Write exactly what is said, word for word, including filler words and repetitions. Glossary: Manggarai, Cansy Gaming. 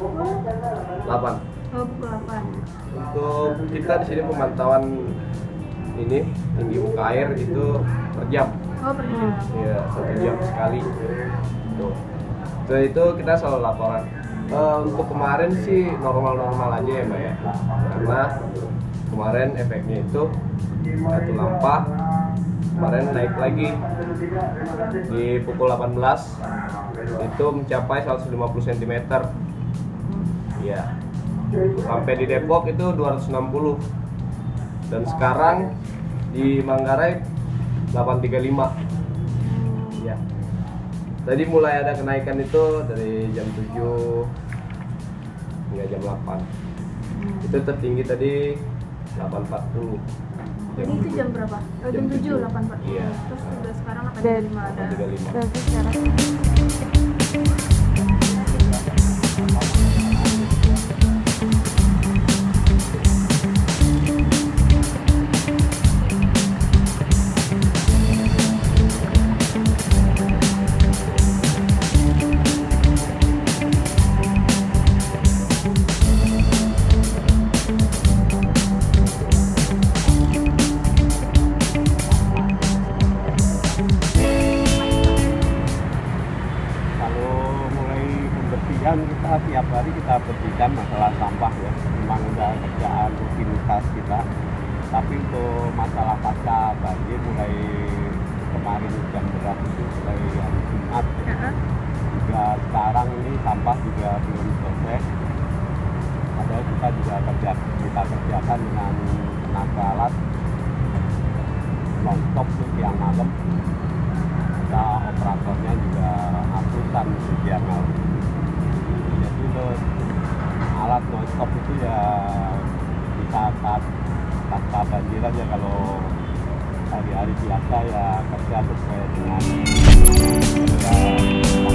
delapan. Oh, pukul delapan. Untuk kita di sini pemantauan ini tinggi muka air itu per jam. Oh, per jam. Iya, satu jam sekali. Tuh. Setelah itu kita selalu laporan. Uh, untuk kemarin sih normal-normal aja ya Mbak ya, karena kemarin efeknya itu satu lampa kemarin naik lagi di pukul delapan belas itu mencapai seratus lima puluh sentimeter. Ya, sampai di Depok itu dua ratus enam puluh, dan sekarang di Manggarai delapan ratus tiga puluh lima. Ya. Tadi mulai ada kenaikan itu dari jam tujuh hingga jam delapan. Hmm. Itu tertinggi tadi delapan empat puluh. Jadi itu jam berapa? Oh, jam, jam tujuh, delapan empat puluh. Iya. Terus udah sekarang delapan tiga puluh lima ada. tiga puluh lima. Kita tiap hari kita bersihkan masalah sampah ya, memang udah kerjaan rutinitas kita. Tapi untuk masalah pasca banjir mulai kemarin hujan deras itu mulai hari Jumat ya. Juga sekarang ini sampah juga belum selesai. Padahal kita juga kerja kita kerjakan dengan tenaga alat non-stop siang malam. Kita operatornya juga angkutan siang malam. Alat non-stop itu ya kita saat pasca banjir aja, kalau hari-hari biasa ya kerja sesuai dengan